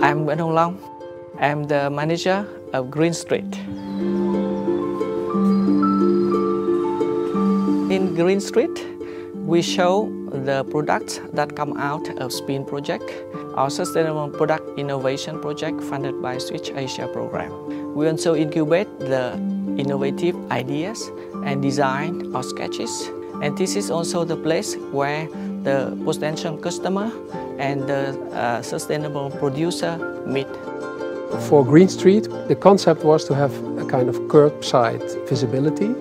I'm Nguyễn Hồng Long. I'm the manager of Green Street. In Green Street, we show the products that come out of SPIN project, our sustainable product innovation project funded by Switch Asia program. We also incubate the innovative ideas and design or sketches. And this is also the place where the potential customer and the sustainable producer meet. For Green Street, the concept was to have a kind of curbside visibility,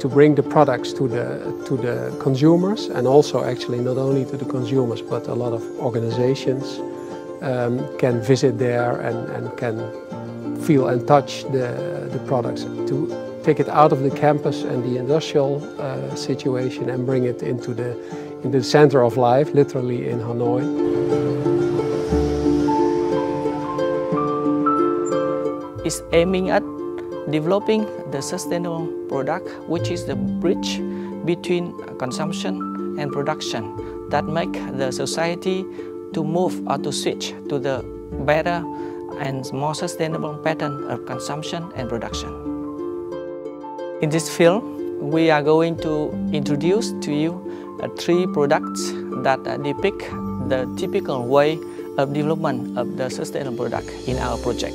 to bring the products to the consumers, and also actually not only to the consumers, but a lot of organizations can visit there and can feel and touch the products, to take it out of the campus and the industrial situation and bring it into the center of life, literally in Hanoi. It's aiming at developing the sustainable product, which is the bridge between consumption and production that make the society to move or to switch to the better and more sustainable pattern of consumption and production. In this film, we are going to introduce to you three products that depict the typical way of development of the sustainable product in our project.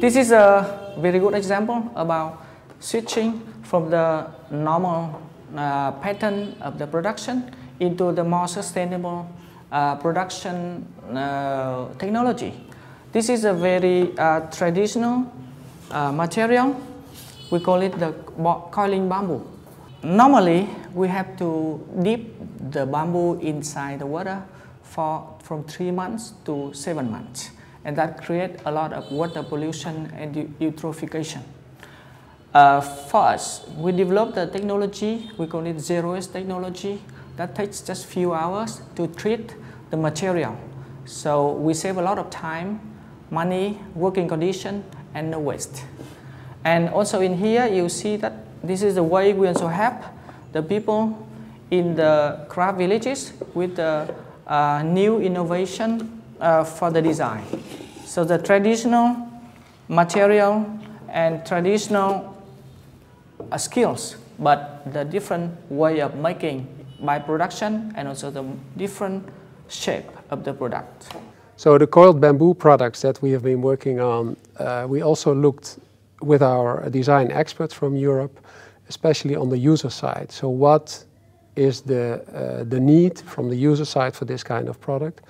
This is a very good example about switching from the normal pattern of the production into the more sustainable production technology. This is a very traditional material. We call it the coiling bamboo. Normally, we have to dip the bamboo inside the water for from 3 months to 7 months, and that creates a lot of water pollution and eutrophication. First, we developed the technology, we call it zero-waste technology, that takes just few hours to treat the material. So we save a lot of time, money, working condition, and no waste. And also in here, you see that this is the way we also help the people in the craft villages with the new innovation for the design. So the traditional material and traditional skills, but the different way of making by production and also the different shape of the product. So the coiled bamboo products that we have been working on, we also looked with our design experts from Europe, especially on the user side. So what is the need from the user side for this kind of product?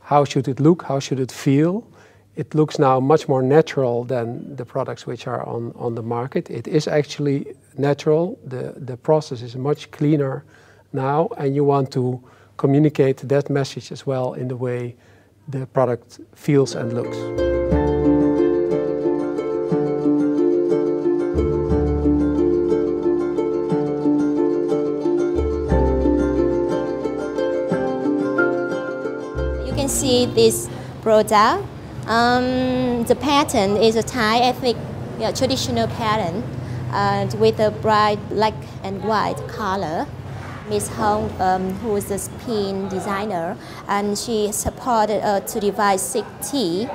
How should it look? How should it feel? It looks now much more natural than the products which are on the market. It is actually natural. The process is much cleaner now, and you want to communicate that message as well in the way the product feels and looks. See this product. The pattern is a Thai ethnic traditional pattern with a bright black and white color. Ms. Hong, who is the SPIN designer, and she supported to devise 60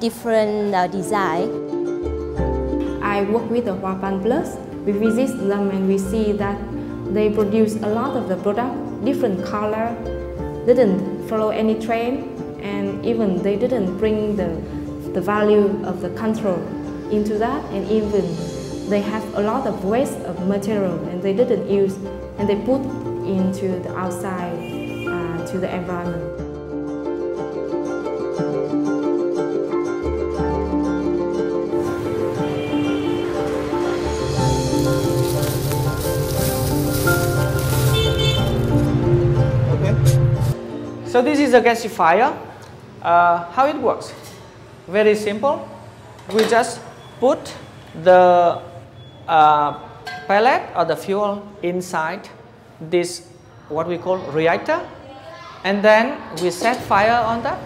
different designs. I work with the Hoa Pan Plus. We visit them and we see that they produce a lot of the product, different color, didn't follow any trend, and even they didn't bring the value of the control into that, and even they have a lot of waste of material and they didn't use, and they put into the outside to the environment. So this is a gasifier. How it works? Very simple. We just put the pellet or the fuel inside this what we call reactor, and then we set fire on that.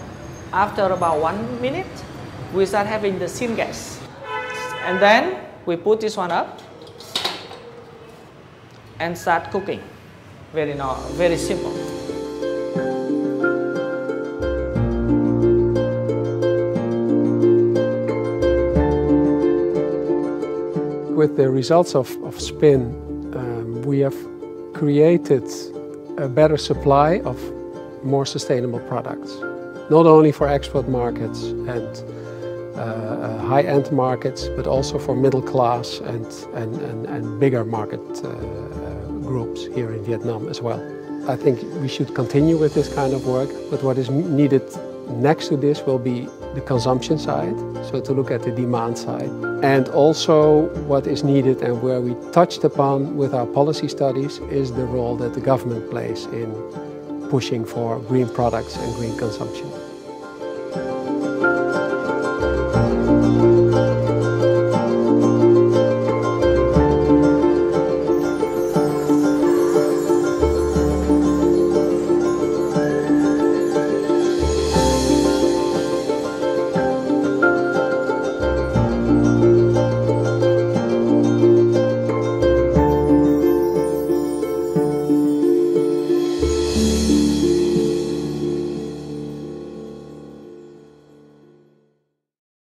After about 1 minute, we start having the SPIN gas, and then we put this one up and start cooking. Very simple. With the results of SPIN, we have created a better supply of more sustainable products, not only for export markets and high-end markets, but also for middle class and bigger market groups here in Vietnam as well. I think we should continue with this kind of work, but what is needed next to this will be the consumption side, so to look at the demand side, and also what is needed and where we touched upon with our policy studies is the role that the government plays in pushing for green products and green consumption.